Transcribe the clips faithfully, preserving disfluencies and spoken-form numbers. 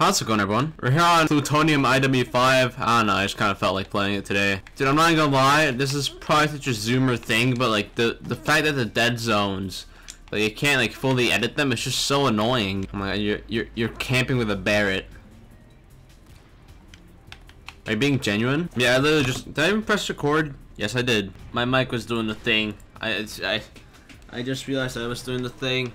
How's it going, everyone? We're here on Plutonium I W five. I don't know, I just kind of felt like playing it today. Dude, I'm not gonna lie, this is probably such a zoomer thing, but like, the the fact that the dead zones, like, you can't like fully edit them, it's just so annoying. Oh my god, you're, you're, you're camping with a Barrett. Are you being genuine? Yeah, I literally just, did I even press record? Yes, I did. My mic was doing the thing. I, it's, I, I just realized I was doing the thing.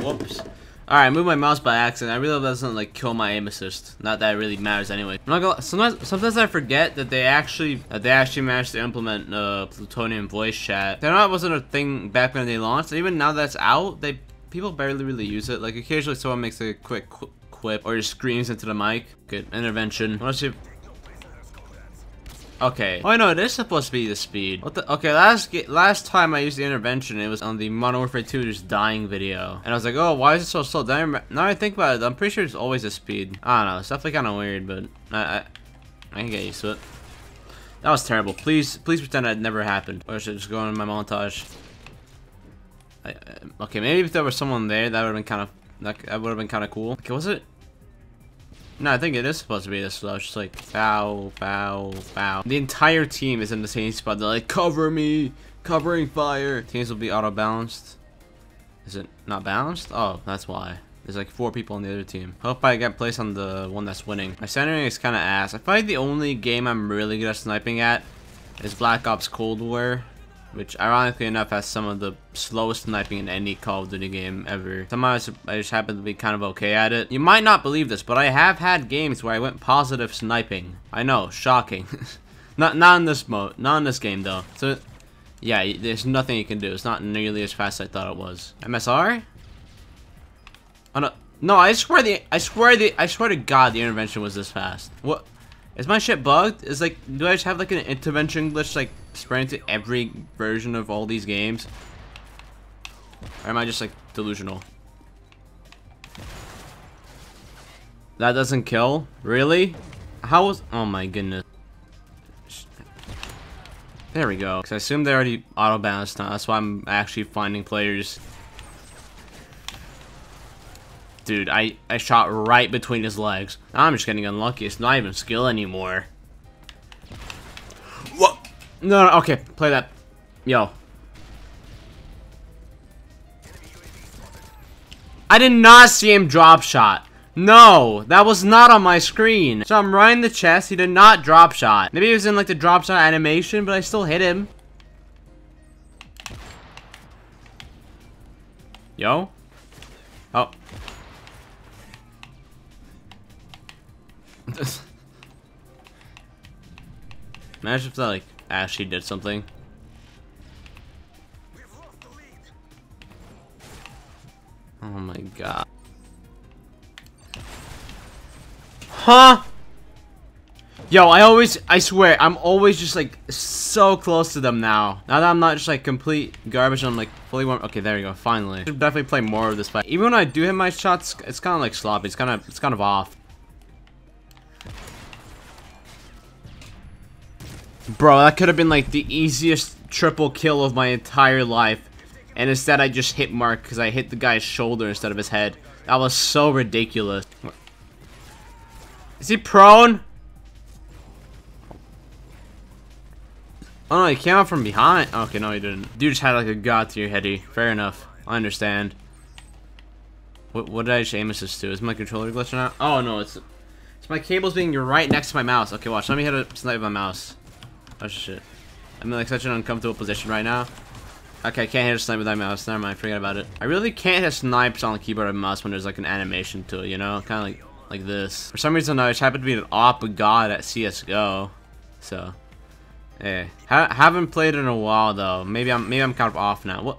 Whoops. Alright, I moved my mouse by accident. I really hope that doesn't like kill my aim assist. Not that it really matters anyway. I'm not gonna, sometimes, sometimes I forget that they actually that they actually managed to implement uh, Plutonium voice chat. I know it wasn't a thing back when they launched. And even now that's out, they people barely really use it. Like occasionally someone makes a quick qu quip or just screams into the mic. Good intervention. Let's see. Okay. Oh, I know it is supposed to be the speed. What the? Okay, last last time I used the intervention, it was on the Modern Warfare two just dying video, and I was like, oh, why is it so slow? Then I now I think about it, I'm pretty sure it's always the speed. I don't know. It's definitely kind of weird, but I, I I can get used to it. That was terrible. Please please pretend that never happened. Or I should just go in my montage. I, I, okay, maybe if there was someone there, that would have been kind of that, that would have been kind of cool. Okay, was it? No, I think it is supposed to be this slow. It's just like, bow, bow, bow. The entire team is in the same spot. They're like, cover me, covering fire. Teams will be auto-balanced. Is it not balanced? Oh, that's why. There's like four people on the other team. Hope I get placed on the one that's winning. My centering is kind of ass. I feel like the only game I'm really good at sniping at is Black Ops Cold War, which ironically enough has some of the slowest sniping in any Call of Duty game ever. Somehow I just happen to be kind of okay at it. You might not believe this, but I have had games where I went positive sniping. I know, shocking. not not in this mode, not in this game though. So, yeah, there's nothing you can do. It's not nearly as fast as I thought it was. M S R? Oh no, no! I swear the, I swear the, I swear to God, the intervention was this fast. What? Is my shit bugged? Is like, do I just have like an intervention glitch like spread into every version of all these games? Or am I just like delusional? That doesn't kill? Really? How was- oh my goodness. There we go. Cause I assume they already auto-balanced now, that's why I'm actually finding players. Dude, I, I shot right between his legs. I'm just getting unlucky. It's not even skill anymore. What? No, no, okay. Play that. Yo. I did not see him drop shot. No, that was not on my screen. So I'm right in the chest. He did not drop shot. Maybe he was in like the drop shot animation, but I still hit him. Yo. Oh. Imagine if that like actually did something. Oh my god. Huh? Yo, I always, I swear, I'm always just like so close to them now. Now that I'm not just like complete garbage, I'm like fully warm. Okay, there we go. Finally, I should definitely play more of this fight. Even when I do hit my shots, it's kind of like sloppy. It's kind of, it's kind of off. Bro, that could have been like the easiest triple kill of my entire life, and instead I just hit Mark because I hit the guy's shoulder instead of his head. That was so ridiculous. Is he prone? Oh no, he came out from behind. Okay, no he didn't. Dude just had like a god to your heady. Fair enough. I understand. What, what did I just aim assist to? Is my controller glitching out? Oh no, it's, it's my cables being right next to my mouse. Okay, watch. Let me hit a snipe with my mouse. Oh shit. I'm in like such an uncomfortable position right now. Okay, I can't hit a snipe with my mouse. Never mind, forget about it. I really can't hit snipes on the keyboard and mouse when there's like an animation to it, you know? Kinda like like this. For some reason I just happened to be an op god at C S G O. So hey. Ha haven't played in a while though. Maybe I'm maybe I'm kind of off now. What,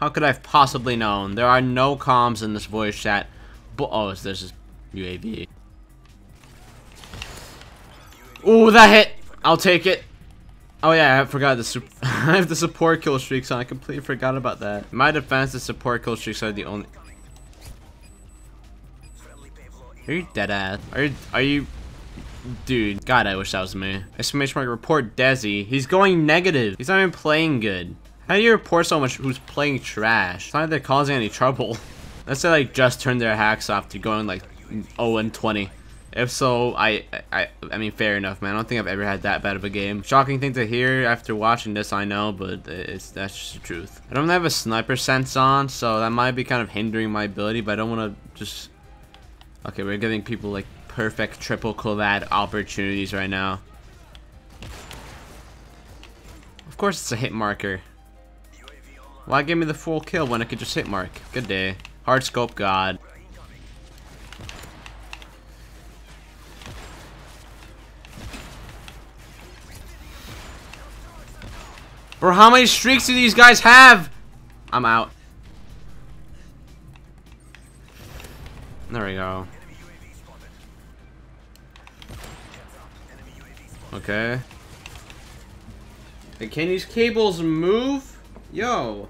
how could I have possibly known? There are no comms in this voice chat. But oh, there's this U A V. Ooh, that hit! I'll take it. Oh yeah, I forgot the sup I have the support kill streaks on. I completely forgot about that. In my defense, the support kill streaks are the only. Are you dead ass? Are you? Are you? Dude, God, I wish that was me. Exclamation mark! Report Desi. He's going negative. He's not even playing good. How do you report someone who's playing trash? It's not like they're causing any trouble. Let's say like just turned their hacks off to going like oh and twenty. If so, I, I I mean, fair enough, man. I don't think I've ever had that bad of a game. Shocking thing to hear after watching this, I know, but it's that's just the truth. I don't have a sniper sense on, so that might be kind of hindering my ability, but I don't want to just... Okay, we're giving people, like, perfect triple collab opportunities right now. Of course it's a hit marker. Why give me the full kill when I could just hit mark? Good day. Hard scope, God. Bro, how many streaks do these guys have? I'm out. There we go. Okay. Hey, can these cables move? Yo.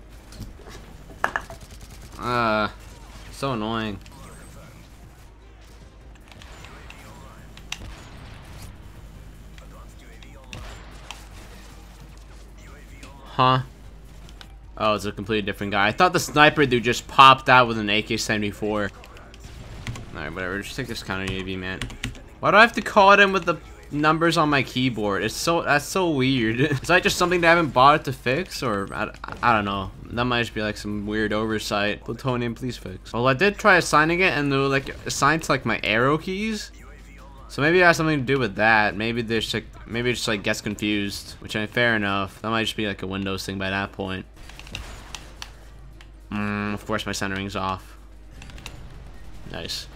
Uh, so annoying. Huh? Oh, it's a completely different guy. I thought the sniper dude just popped out with an A K seventy-four. Alright, whatever. Just take this counter U A V, man. Why do I have to call it in with the numbers on my keyboard? It's so... That's so weird. Is that just something they haven't bothered to fix? Or... I, I don't know. That might just be like some weird oversight. Plutonium, please fix. Well, I did try assigning it and they were like... assigned to like my arrow keys. So maybe it has something to do with that. Maybe they're just like, maybe it just like gets confused, which ain't fair enough. That might just be like a Windows thing by that point. Mm, of course my centering's off. Nice.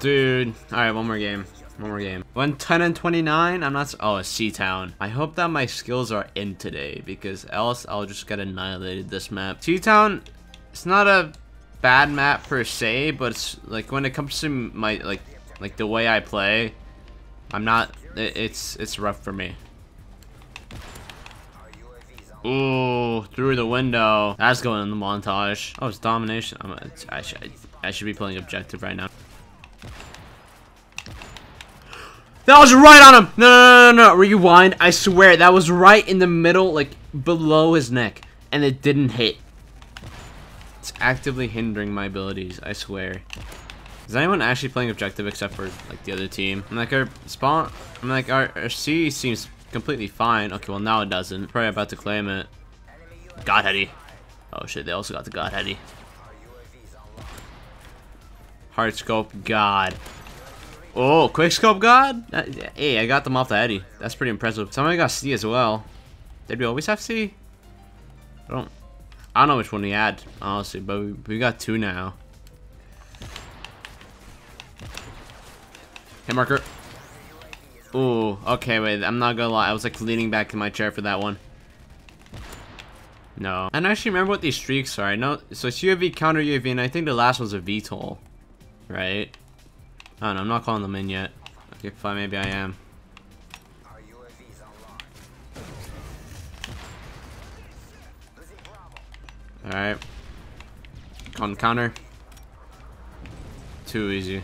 Dude. Alright, one more game. One more game. one ten and twenty-nine? I'm not... Oh, it's Sea Town. I hope that my skills are in today, because else I'll just get annihilated this map. Sea Town, it's not a... bad map per se, but it's like when it comes to my like like the way I play, I'm not it, it's it's rough for me. Ooh, through the window. That's going in the montage. Oh, it's domination. I'm a, I should I should be playing objective right now. That was right on him. No, no, no, no, no. Rewind. I swear that was right in the middle, like below his neck, and it didn't hit. It's actively hindering my abilities, I swear. Is anyone actually playing objective except for like the other team? I'm like our spawn I'm like our, our C seems completely fine. Okay, well now it doesn't. Probably about to claim it. God heady. Oh shit, they also got the God heady. Hard scope God. Oh, quick scope God? That, hey, I got them off the heady. That's pretty impressive. Somebody got C as well. Did we always have C? I don't I don't know which one we had, honestly, but we, we got two now. Hit marker. Ooh, okay, wait, I'm not gonna lie. I was, like, leaning back in my chair for that one. No. I don't actually remember what these streaks are. I know, so it's U A V, counter U A V, and I think the last one's a V T O L, right? I don't know, I'm not calling them in yet. Okay, fine, maybe I am. Alright. Con counter. Too easy.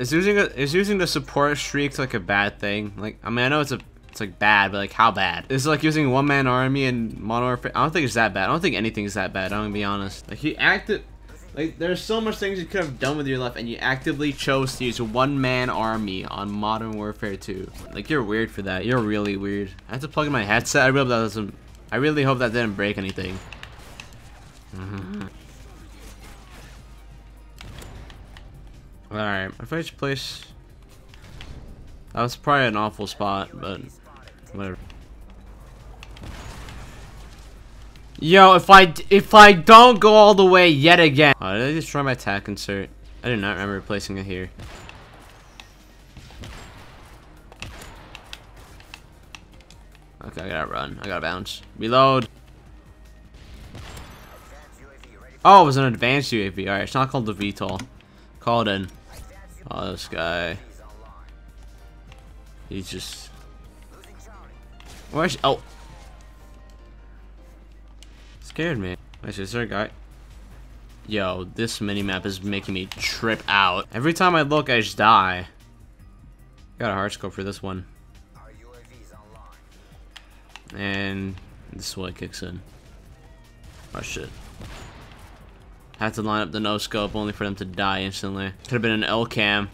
Is using a, is using the support streaks like a bad thing? Like, I mean, I know it's a it's like bad, but like how bad? It's like using one-man army and Modern Warfare. I don't think it's that bad. I don't think anything's that bad. I'm gonna be honest. Like he acted. Like, there's so much things you could have done with your life, and you actively chose to use one-man army on Modern Warfare two. Like, you're weird for that. You're really weird. I have to plug in my headset. I really hope that doesn't. I really hope that didn't break anything. Mm-hmm. All right. If I just place, that was probably an awful spot, but whatever. Yo, if I if I don't go all the way yet again. Oh, did I destroy my attack insert? I do not remember replacing it here. Okay, I gotta run. I gotta bounce. Reload. Oh, it was an advanced U A V. Alright, it's not called the V T O L. Call it in. Oh, this guy. He's just... Where's... Oh. Scared me. Wait, is there a guy? Yo, this minimap is making me trip out. Every time I look, I just die. Got a hard scope for this one. And This is what it kicks in. Oh shit. Had to line up the no-scope only for them to die instantly. Could have been an L-cam.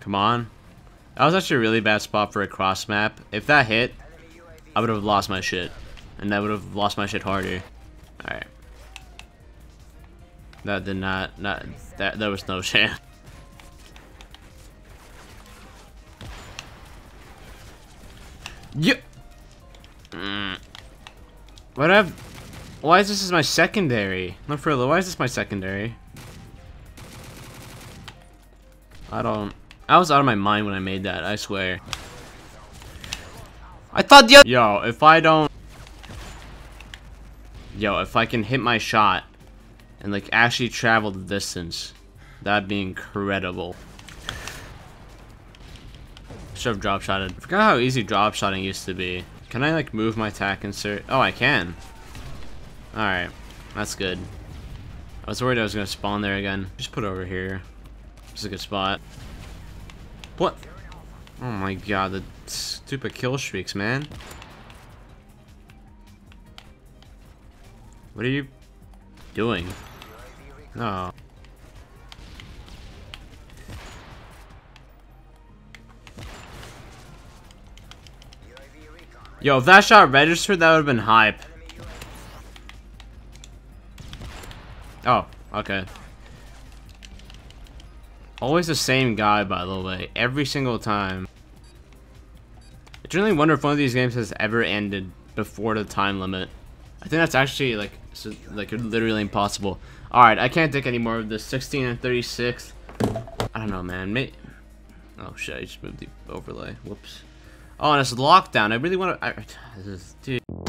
Come on. That was actually a really bad spot for a cross map. If that hit, I would have lost my shit. And that would have lost my shit harder. Alright. That did not, not, that, there was no chance. Yep. Yeah. Mm. Why do I have, why is this is my secondary? No, for real, why is this my secondary? I don't, I was out of my mind when I made that, I swear. I thought the other- Yo, if I don't- Yo, if I can hit my shot and like actually travel the distance, that'd be incredible. Should have drop shotted. I forgot how easy drop shotting used to be. Can I like move my tac insert? Oh, I can. Alright, that's good. I was worried I was gonna spawn there again. Just put it over here. This is a good spot. What? Oh my god, the stupid kill streaks, man. What are you doing? No. Yo, if that shot registered, that would have been hype. Oh, okay. Always the same guy, by the way, every single time. I generally wonder if one of these games has ever ended before the time limit. I think that's actually like so, like literally impossible. All right, I can't take any more of this. sixteen and thirty-six. I don't know, man. May oh shit! I just moved the overlay. Whoops. Oh, and it's lockdown. I really want to. Dude.